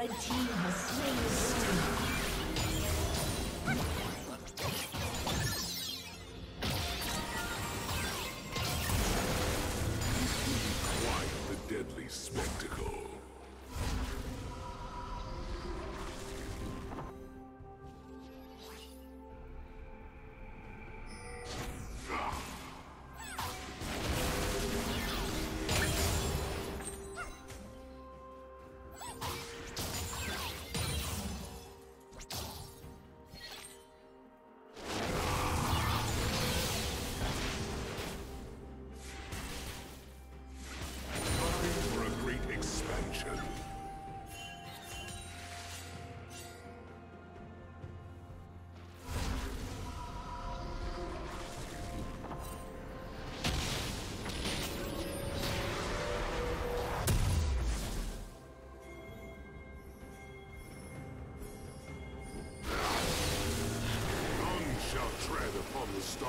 Red team has slain the stone. Stars.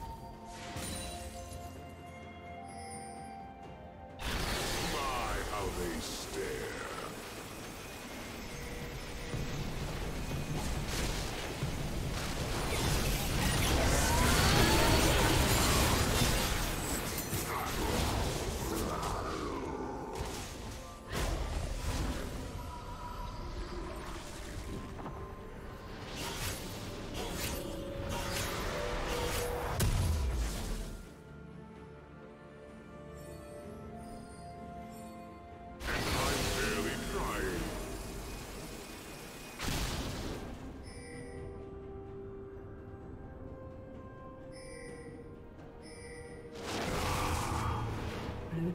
Blue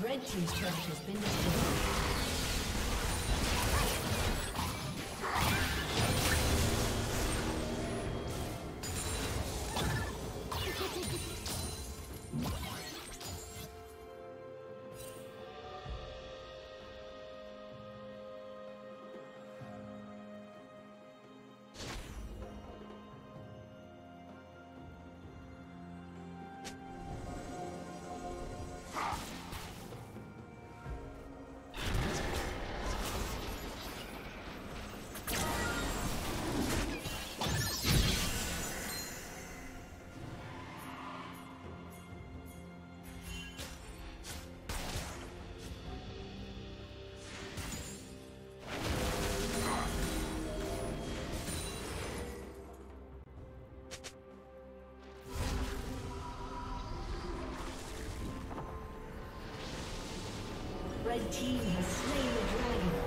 Red team's turret has been destroyed. Red team has slain the dragon.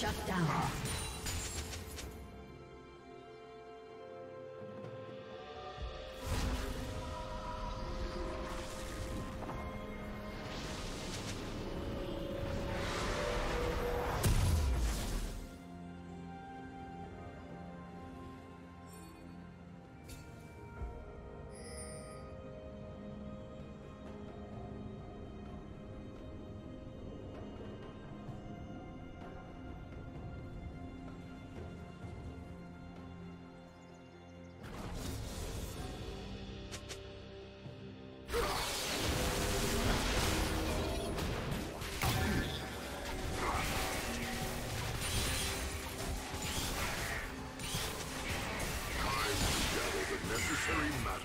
Shut down. necessary matter.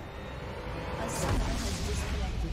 A summoner has disconnected.